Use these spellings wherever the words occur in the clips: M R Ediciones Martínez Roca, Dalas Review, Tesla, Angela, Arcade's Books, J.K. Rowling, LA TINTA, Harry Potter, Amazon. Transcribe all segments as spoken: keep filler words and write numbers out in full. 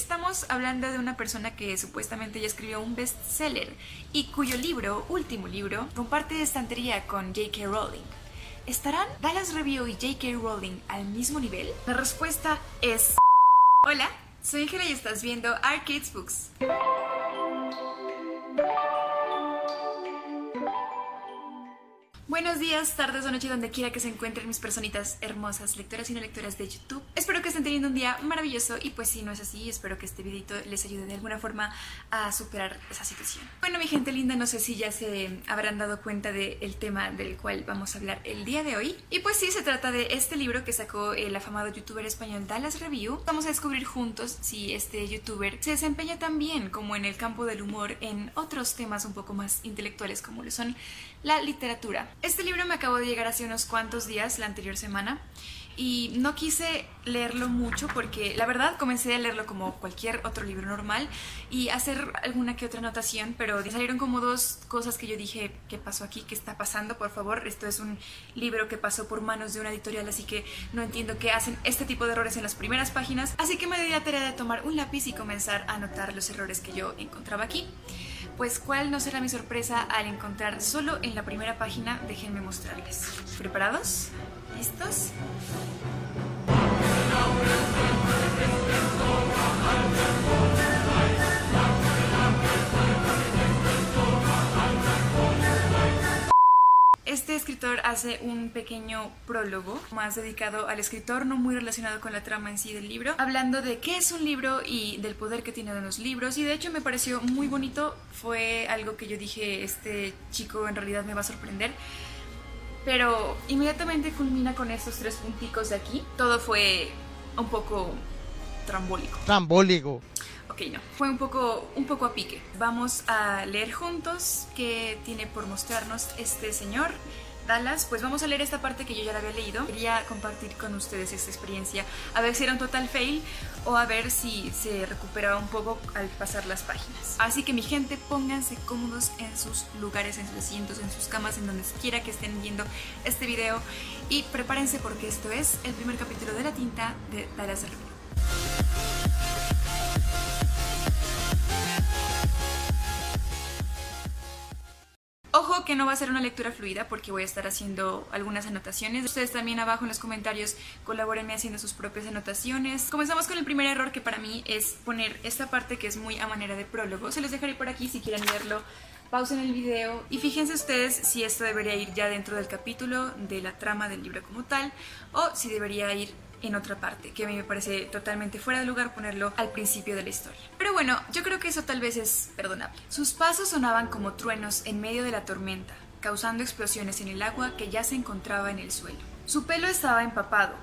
Estamos hablando de una persona que supuestamente ya escribió un bestseller y cuyo libro, último libro, comparte estantería con J K. Rowling. ¿Estarán Dalas Review y J K. Rowling al mismo nivel? La respuesta es... Hola, soy Angela y estás viendo Arcade's Books. Buenos días, tardes o noche, donde quiera que se encuentren mis personitas hermosas, lectoras y no lectoras de YouTube. Espero que estén teniendo un día maravilloso y pues si no es así, espero que este videito les ayude de alguna forma a superar esa situación. Bueno, mi gente linda, no sé si ya se habrán dado cuenta del tema del cual vamos a hablar el día de hoy. Y pues sí, se trata de este libro que sacó el afamado youtuber español Dalas Review. Vamos a descubrir juntos si este youtuber se desempeña tan bien como en el campo del humor en otros temas un poco más intelectuales como lo son la literatura. Este libro me acabó de llegar hace unos cuantos días, la anterior semana, y no quise leerlo mucho porque la verdad comencé a leerlo como cualquier otro libro normal y hacer alguna que otra anotación, pero salieron como dos cosas que yo dije, ¿qué pasó aquí? ¿Qué está pasando? Por favor, esto es un libro que pasó por manos de una editorial, así que no entiendo qué hacen este tipo de errores en las primeras páginas, así que me di la tarea de tomar un lápiz y comenzar a anotar los errores que yo encontraba aquí. Pues cuál no será mi sorpresa al encontrar solo en la primera página, déjenme mostrarles. ¿Preparados? ¿Listos? Este escritor hace un pequeño prólogo más dedicado al escritor, no muy relacionado con la trama en sí del libro, hablando de qué es un libro y del poder que tienen los libros, y de hecho me pareció muy bonito, fue algo que yo dije, este chico en realidad me va a sorprender, pero inmediatamente culmina con estos tres punticos de aquí, todo fue un poco trambólico. Trambólico. Ok, no. Fue un poco, un poco a pique. Vamos a leer juntos qué tiene por mostrarnos este señor Dalas. Pues vamos a leer esta parte que yo ya la había leído. Quería compartir con ustedes esta experiencia, a ver si era un total fail o a ver si se recuperaba un poco al pasar las páginas. Así que mi gente, pónganse cómodos en sus lugares, en sus asientos, en sus camas, en donde quiera que estén viendo este video, y prepárense porque esto es el primer capítulo de La Tinta de Dalas Review. Ojo que no va a ser una lectura fluida porque voy a estar haciendo algunas anotaciones. Ustedes también abajo en los comentarios colabórenme haciendo sus propias anotaciones. Comenzamos con el primer error, que para mí es poner esta parte que es muy a manera de prólogo. Se los dejaré por aquí si quieren leerlo. Pausen el video y fíjense ustedes si esto debería ir ya dentro del capítulo, de la trama del libro como tal, o si debería ir en otra parte, que a mí me parece totalmente fuera de lugar ponerlo al principio de la historia. Pero bueno, yo creo que eso tal vez es perdonable. Sus pasos sonaban como truenos en medio de la tormenta, causando explosiones en el agua que ya se encontraba en el suelo. Su pelo estaba empapado,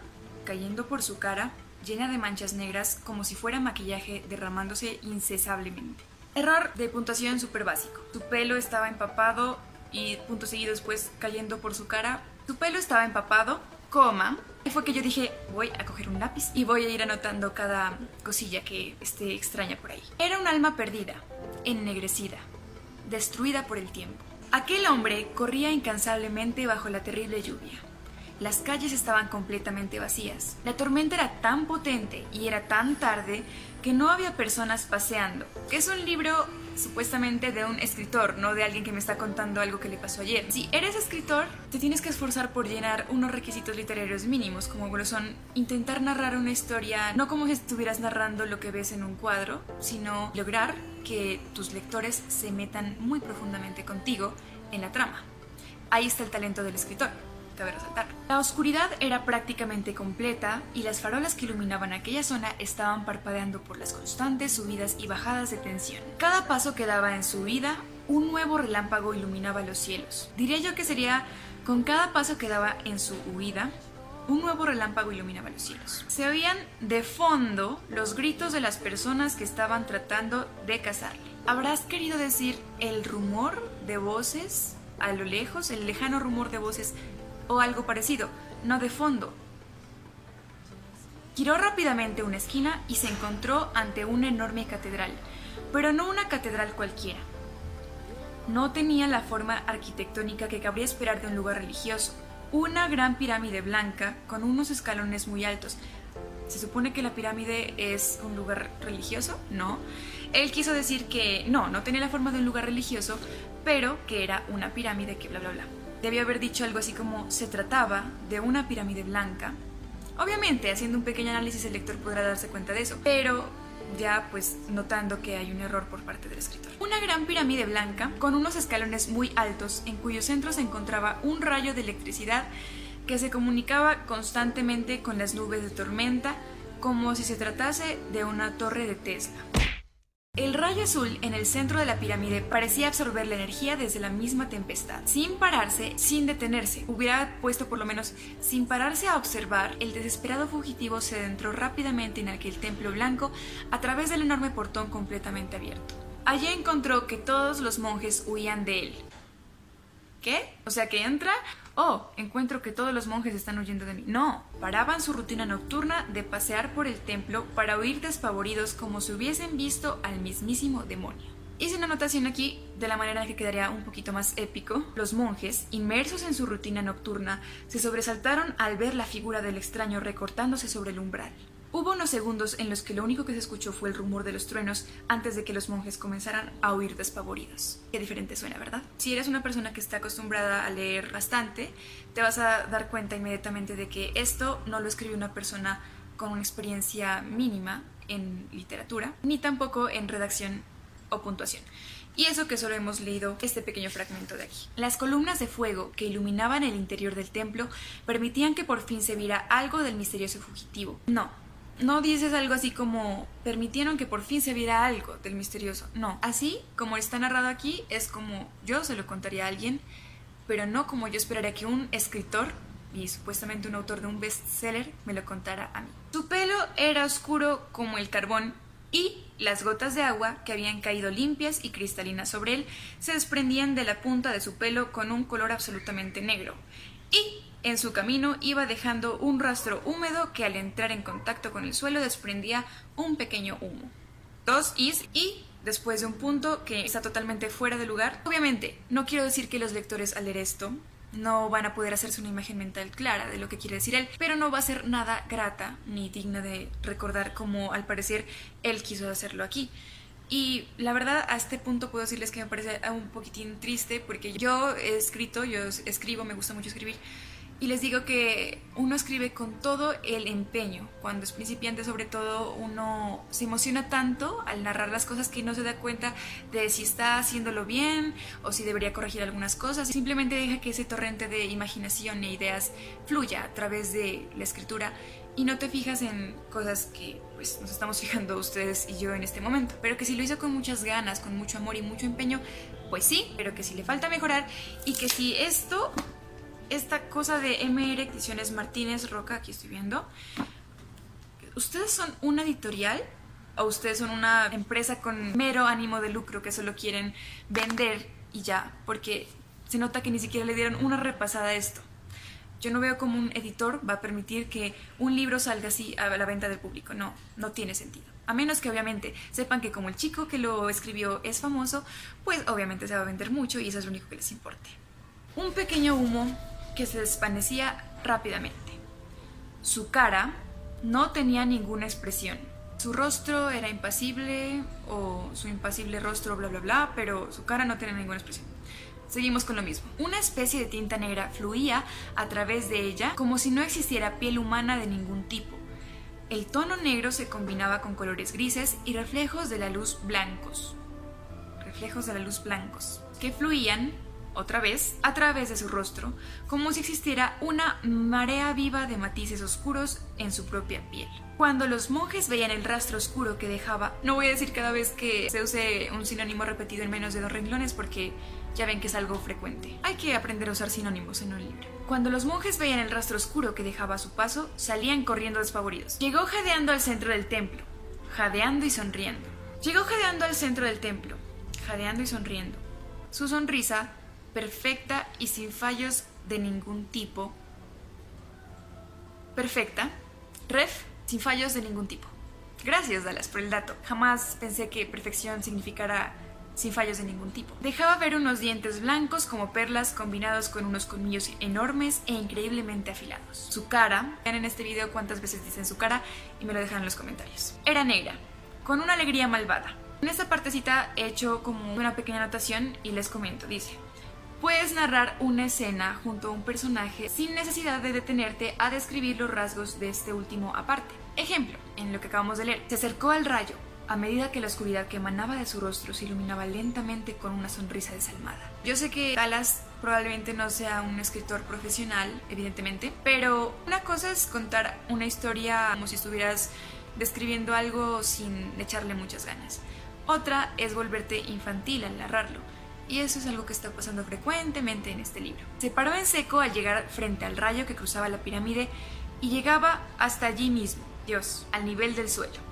cayendo por su cara, llena de manchas negras como si fuera maquillaje, derramándose incesablemente. Error de puntuación súper básico. Su pelo estaba empapado y punto seguido después cayendo por su cara. Su pelo estaba empapado, coma. Y fue que yo dije, voy a coger un lápiz y voy a ir anotando cada cosilla que esté extraña por ahí. Era un alma perdida, ennegrecida, destruida por el tiempo. Aquel hombre corría incansablemente bajo la terrible lluvia. Las calles estaban completamente vacías. La tormenta era tan potente y era tan tarde que no había personas paseando. Que es un libro supuestamente de un escritor, no de alguien que me está contando algo que le pasó ayer. Si eres escritor, te tienes que esforzar por llenar unos requisitos literarios mínimos, como lo son intentar narrar una historia, no como si estuvieras narrando lo que ves en un cuadro, sino lograr que tus lectores se metan muy profundamente contigo en la trama. Ahí está el talento del escritor, cabe resaltar. La oscuridad era prácticamente completa y las farolas que iluminaban aquella zona estaban parpadeando por las constantes subidas y bajadas de tensión. Cada paso que daba en su vida, un nuevo relámpago iluminaba los cielos. Diría yo que sería con cada paso que daba en su huida, un nuevo relámpago iluminaba los cielos. Se oían de fondo los gritos de las personas que estaban tratando de cazarle. ¿Habrás querido decir el rumor de voces a lo lejos, el lejano rumor de voces o algo parecido, no de fondo? Giró rápidamente una esquina y se encontró ante una enorme catedral, pero no una catedral cualquiera. No tenía la forma arquitectónica que cabría esperar de un lugar religioso. Una gran pirámide blanca con unos escalones muy altos, ¿Se supone que la pirámide es un lugar religioso? No. Él quiso decir que no, no tenía la forma de un lugar religioso, pero que era una pirámide que bla bla bla. Debió haber dicho algo así como, se trataba de una pirámide blanca. Obviamente, haciendo un pequeño análisis, el lector podrá darse cuenta de eso, pero ya pues notando que hay un error por parte del escritor. Una gran pirámide blanca, con unos escalones muy altos, en cuyo centro se encontraba un rayo de electricidad que se comunicaba constantemente con las nubes de tormenta, como si se tratase de una torre de Tesla. El rayo azul en el centro de la pirámide parecía absorber la energía desde la misma tempestad, sin pararse, sin detenerse. Hubiera puesto por lo menos, sin pararse a observar, el desesperado fugitivo se adentró rápidamente en aquel templo blanco a través del enorme portón completamente abierto. Allí encontró que todos los monjes huían de él. ¿Qué? O sea, que entra, oh, encuentro que todos los monjes están huyendo de mí. No, paraban su rutina nocturna de pasear por el templo para huir despavoridos como si hubiesen visto al mismísimo demonio. Hice una anotación aquí de la manera en que quedaría un poquito más épico. Los monjes, inmersos en su rutina nocturna, se sobresaltaron al ver la figura del extraño recortándose sobre el umbral. Hubo unos segundos en los que lo único que se escuchó fue el rumor de los truenos antes de que los monjes comenzaran a huir despavoridos. Qué diferente suena, ¿verdad? Si eres una persona que está acostumbrada a leer bastante, te vas a dar cuenta inmediatamente de que esto no lo escribió una persona con una experiencia mínima en literatura, ni tampoco en redacción o puntuación. Y eso que solo hemos leído este pequeño fragmento de aquí. Las columnas de fuego que iluminaban el interior del templo permitían que por fin se viera algo del misterioso fugitivo. No. No dices algo así como, permitieron que por fin se viera algo del misterioso. No, así como está narrado aquí, es como yo se lo contaría a alguien, pero no como yo esperaría que un escritor, y supuestamente un autor de un bestseller, me lo contara a mí. Su pelo era oscuro como el carbón y las gotas de agua que habían caído limpias y cristalinas sobre él se desprendían de la punta de su pelo con un color absolutamente negro. Y en su camino iba dejando un rastro húmedo que al entrar en contacto con el suelo desprendía un pequeño humo. Dos is y después de un punto que está totalmente fuera de lugar. Obviamente, no quiero decir que los lectores al leer esto no van a poder hacerse una imagen mental clara de lo que quiere decir él, pero no va a ser nada grata ni digna de recordar como al parecer él quiso hacerlo aquí. Y la verdad, a este punto puedo decirles que me parece un poquitín triste porque yo he escrito, yo escribo, me gusta mucho escribir, y les digo que uno escribe con todo el empeño. Cuando es principiante, sobre todo, uno se emociona tanto al narrar las cosas que no se da cuenta de si está haciéndolo bien o si debería corregir algunas cosas. Simplemente deja que ese torrente de imaginación e ideas fluya a través de la escritura y no te fijas en cosas que pues, nos estamos fijando ustedes y yo en este momento. Pero que si lo hizo con muchas ganas, con mucho amor y mucho empeño, pues sí, pero que si le falta mejorar y que si esto... Esta cosa de M R Ediciones Martínez Roca, aquí estoy viendo. ¿Ustedes son una editorial? ¿O ustedes son una empresa con mero ánimo de lucro que solo quieren vender y ya? Porque se nota que ni siquiera le dieron una repasada a esto. Yo no veo cómo un editor va a permitir que un libro salga así a la venta del público. No, no tiene sentido. A menos que obviamente sepan que como el chico que lo escribió es famoso, pues obviamente se va a vender mucho y eso es lo único que les importe. Un pequeño humo que se desvanecía rápidamente. Su cara no tenía ninguna expresión. Su rostro era impasible, o su impasible rostro, bla bla bla, pero su cara no tenía ninguna expresión. Seguimos con lo mismo. Una especie de tinta negra fluía a través de ella como si no existiera piel humana de ningún tipo. El tono negro se combinaba con colores grises y reflejos de la luz blancos. Reflejos de la luz blancos. Que fluían otra vez, a través de su rostro, como si existiera una marea viva de matices oscuros en su propia piel. Cuando los monjes veían el rastro oscuro que dejaba, no voy a decir cada vez que se use un sinónimo repetido en menos de dos renglones porque ya ven que es algo frecuente. Hay que aprender a usar sinónimos en un libro. Cuando los monjes veían el rastro oscuro que dejaba a su paso, salían corriendo despavoridos. Llegó jadeando al centro del templo, jadeando y sonriendo. Llegó jadeando al centro del templo, jadeando y sonriendo. Su sonrisa perfecta y sin fallos de ningún tipo. Perfecta. Ref. Sin fallos de ningún tipo. Gracias, Dalas, por el dato. Jamás pensé que perfección significara sin fallos de ningún tipo. Dejaba ver unos dientes blancos como perlas combinados con unos colmillos enormes e increíblemente afilados. Su cara, vean en este video cuántas veces dicen su cara y me lo dejan en los comentarios. Era negra, con una alegría malvada. En esta partecita he hecho como una pequeña anotación y les comento, dice: puedes narrar una escena junto a un personaje sin necesidad de detenerte a describir los rasgos de este último aparte. Ejemplo, en lo que acabamos de leer, se acercó al rayo. A medida que la oscuridad que emanaba de su rostro se iluminaba lentamente con una sonrisa desalmada. Yo sé que Dalas probablemente no sea un escritor profesional, evidentemente, pero una cosa es contar una historia como si estuvieras describiendo algo sin echarle muchas ganas. Otra es volverte infantil al narrarlo, y eso es algo que está pasando frecuentemente en este libro. Se paró en seco al llegar frente al rayo que cruzaba la pirámide y llegaba hasta allí mismo, Dios, al nivel del suelo.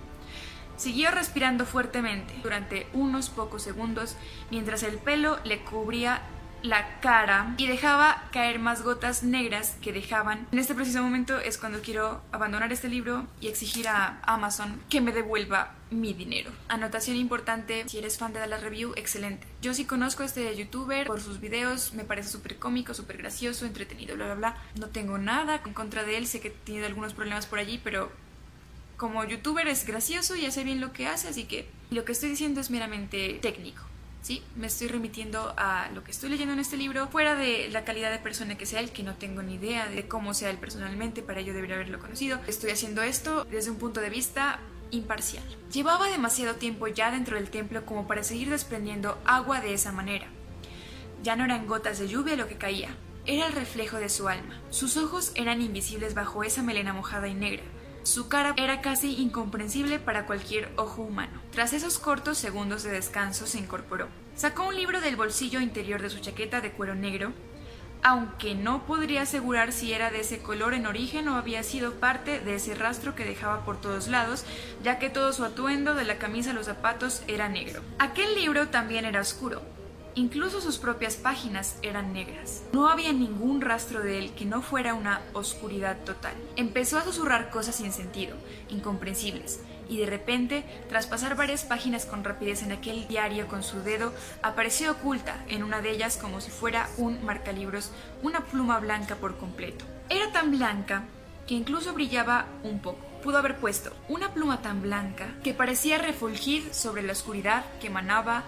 Siguió respirando fuertemente durante unos pocos segundos mientras el pelo le cubría la cara y dejaba caer más gotas negras que dejaban. En este preciso momento es cuando quiero abandonar este libro y exigir a Amazon que me devuelva mi dinero. Anotación importante, si eres fan de Dalas Review, excelente. Yo sí conozco a este youtuber por sus videos, me parece súper cómico, súper gracioso, entretenido, bla bla bla. No tengo nada en contra de él, sé que tiene algunos problemas por allí, pero como youtuber es gracioso y hace bien lo que hace, así que lo que estoy diciendo es meramente técnico, ¿sí? Me estoy remitiendo a lo que estoy leyendo en este libro, fuera de la calidad de persona que sea él, que no tengo ni idea de cómo sea él personalmente, para ello debería haberlo conocido. Estoy haciendo esto desde un punto de vista imparcial. Llevaba demasiado tiempo ya dentro del templo como para seguir desprendiendo agua de esa manera. Ya no eran gotas de lluvia lo que caía, era el reflejo de su alma. Sus ojos eran invisibles bajo esa melena mojada y negra. Su cara era casi incomprensible para cualquier ojo humano. Tras esos cortos segundos de descanso se incorporó. Sacó un libro del bolsillo interior de su chaqueta de cuero negro, aunque no podría asegurar si era de ese color en origen o había sido parte de ese rastro que dejaba por todos lados, ya que todo su atuendo, de la camisa a los zapatos, era negro. Aquel libro también era oscuro. Incluso sus propias páginas eran negras. No había ningún rastro de él que no fuera una oscuridad total. Empezó a susurrar cosas sin sentido, incomprensibles, y de repente, tras pasar varias páginas con rapidez en aquel diario con su dedo, apareció oculta en una de ellas como si fuera un marcalibros, una pluma blanca por completo. Era tan blanca que incluso brillaba un poco. Pudo haber puesto una pluma tan blanca que parecía refulgir sobre la oscuridad que emanaba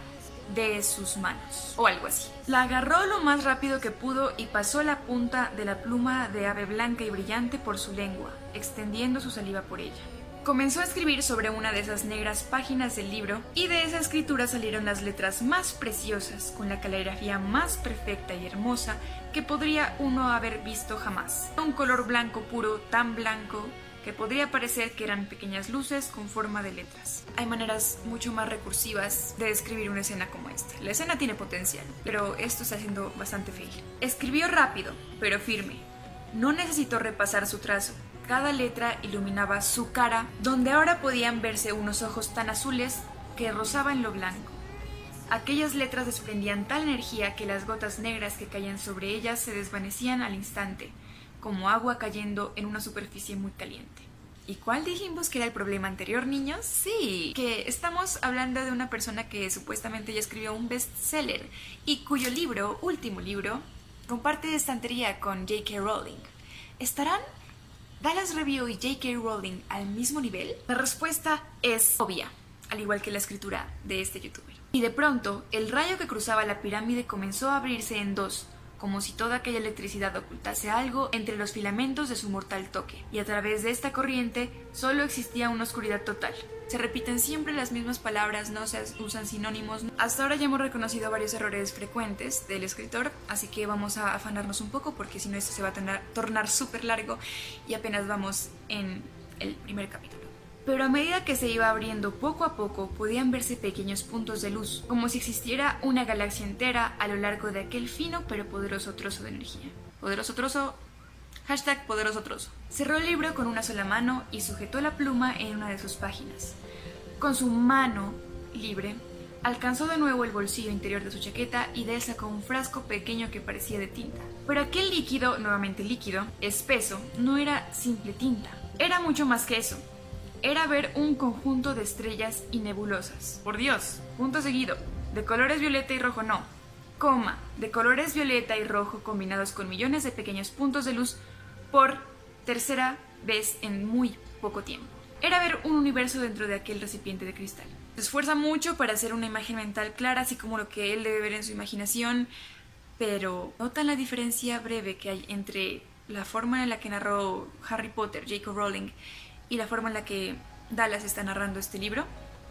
de sus manos, o algo así. La agarró lo más rápido que pudo y pasó la punta de la pluma de ave blanca y brillante por su lengua, extendiendo su saliva por ella. Comenzó a escribir sobre una de esas negras páginas del libro, y de esa escritura salieron las letras más preciosas, con la caligrafía más perfecta y hermosa que podría uno haber visto jamás. Un color blanco puro, tan blanco que podría parecer que eran pequeñas luces con forma de letras. Hay maneras mucho más recursivas de describir una escena como esta. La escena tiene potencial, pero esto está siendo bastante feo. Escribió rápido, pero firme. No necesitó repasar su trazo. Cada letra iluminaba su cara, donde ahora podían verse unos ojos tan azules que rozaban lo blanco. Aquellas letras desprendían tal energía que las gotas negras que caían sobre ellas se desvanecían al instante, como agua cayendo en una superficie muy caliente. ¿Y cuál dijimos que era el problema anterior, niños? Sí, que estamos hablando de una persona que supuestamente ya escribió un bestseller y cuyo libro, último libro, comparte estantería con J K Rowling. ¿Estarán Dalas Review y J K Rowling al mismo nivel? La respuesta es obvia, al igual que la escritura de este youtuber. Y de pronto, el rayo que cruzaba la pirámide comenzó a abrirse en dos, como si toda aquella electricidad ocultase algo entre los filamentos de su mortal toque, y a través de esta corriente solo existía una oscuridad total. Se repiten siempre las mismas palabras, no se usan sinónimos. Hasta ahora ya hemos reconocido varios errores frecuentes del escritor, así que vamos a afanarnos un poco porque si no esto se va a tornar, tornar súper largo y apenas vamos en el primer capítulo. Pero a medida que se iba abriendo poco a poco, podían verse pequeños puntos de luz, como si existiera una galaxia entera a lo largo de aquel fino pero poderoso trozo de energía. Poderoso trozo, hashtag poderoso trozo. Cerró el libro con una sola mano y sujetó la pluma en una de sus páginas. Con su mano libre, alcanzó de nuevo el bolsillo interior de su chaqueta y de él sacó un frasco pequeño que parecía de tinta. Pero aquel líquido, nuevamente líquido, espeso, no era simple tinta. Era mucho más que eso. Era ver un conjunto de estrellas y nebulosas. Por Dios, punto seguido. de colores violeta y rojo no, coma, de colores violeta y rojo combinados con millones de pequeños puntos de luz por tercera vez en muy poco tiempo. Era ver un universo dentro de aquel recipiente de cristal. Se esfuerza mucho para hacer una imagen mental clara, así como lo que él debe ver en su imaginación, pero notan la diferencia breve que hay entre la forma en la que narró Harry Potter, J K Rowling, y la forma en la que Dalas está narrando este libro.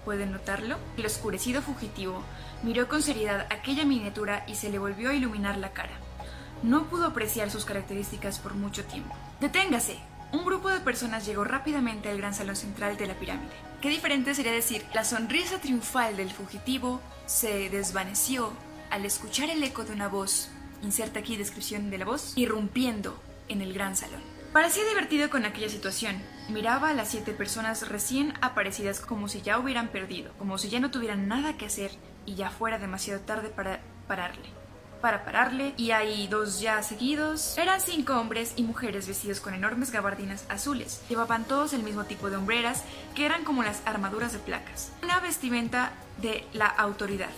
¿Pueden notarlo? El oscurecido fugitivo miró con seriedad aquella miniatura y se le volvió a iluminar la cara. No pudo apreciar sus características por mucho tiempo. ¡Deténgase! Un grupo de personas llegó rápidamente al gran salón central de la pirámide. Qué diferente sería decir, la sonrisa triunfal del fugitivo se desvaneció al escuchar el eco de una voz, inserta aquí descripción de la voz, irrumpiendo en el gran salón. Parecía divertido con aquella situación. Miraba a las siete personas recién aparecidas como si ya hubieran perdido, como si ya no tuvieran nada que hacer y ya fuera demasiado tarde para pararle. Para pararle, y hay dos ya seguidos. Eran cinco hombres y mujeres vestidos con enormes gabardinas azules. Llevaban todos el mismo tipo de hombreras, que eran como las armaduras de placas. Una vestimenta de la autoridad.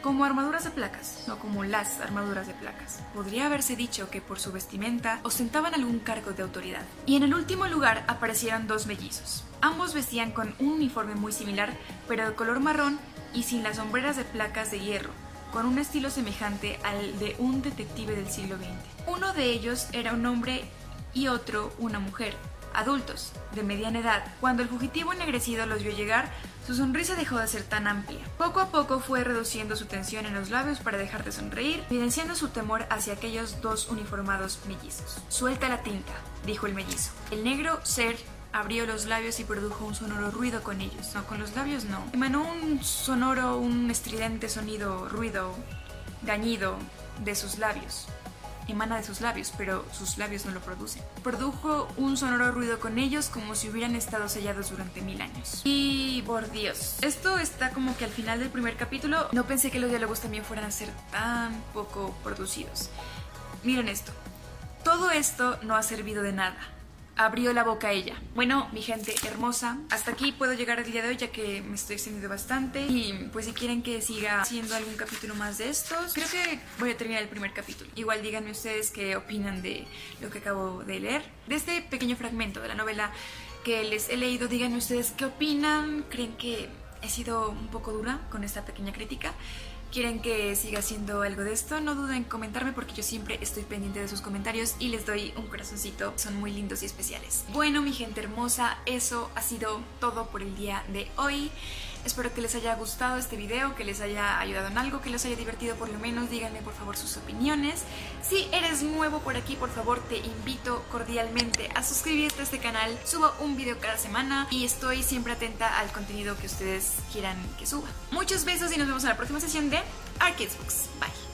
Como armaduras de placas, no como las armaduras de placas. Podría haberse dicho que por su vestimenta ostentaban algún cargo de autoridad. Y en el último lugar aparecieron dos mellizos. Ambos vestían con un uniforme muy similar, pero de color marrón y sin las hombreras de placas de hierro, con un estilo semejante al de un detective del siglo veinte. Uno de ellos era un hombre y otro una mujer, adultos, de mediana edad. Cuando el fugitivo ennegrecido los vio llegar, su sonrisa dejó de ser tan amplia. Poco a poco fue reduciendo su tensión en los labios para dejar de sonreír, evidenciando su temor hacia aquellos dos uniformados mellizos. «Suelta la tinta», dijo el mellizo. El negro ser abrió los labios y produjo un sonoro ruido con ellos. No, con los labios no. Emanó un sonoro, un estridente sonido, ruido, gañido de sus labios. Emana de sus labios, pero sus labios no lo producen. Produjo un sonoro ruido con ellos como si hubieran estado sellados durante mil años. Y por Dios, esto está como que al final del primer capítulo. No pensé que los diálogos también fueran a ser tan poco producidos. Miren esto. Todo esto no ha servido de nada. Abrió la boca ella. Bueno, mi gente hermosa, hasta aquí puedo llegar el día de hoy, ya que me estoy extendiendo bastante. Y pues si quieren que siga haciendo algún capítulo más de estos, creo que voy a terminar el primer capítulo. Igual díganme ustedes qué opinan de lo que acabo de leer, de este pequeño fragmento de la novela que les he leído. Díganme ustedes qué opinan. ¿Creen que he sido un poco dura con esta pequeña crítica? ¿Quieren que siga haciendo algo de esto? No duden en comentarme, porque yo siempre estoy pendiente de sus comentarios y les doy un corazoncito. Son muy lindos y especiales. Bueno, mi gente hermosa, eso ha sido todo por el día de hoy. Espero que les haya gustado este video, que les haya ayudado en algo, que les haya divertido por lo menos. Díganme por favor sus opiniones. Si eres nuevo por aquí, por favor te invito cordialmente a suscribirte a este canal. Subo un video cada semana y estoy siempre atenta al contenido que ustedes quieran que suba. Muchos besos y nos vemos en la próxima sesión de Arcade's Books. Bye.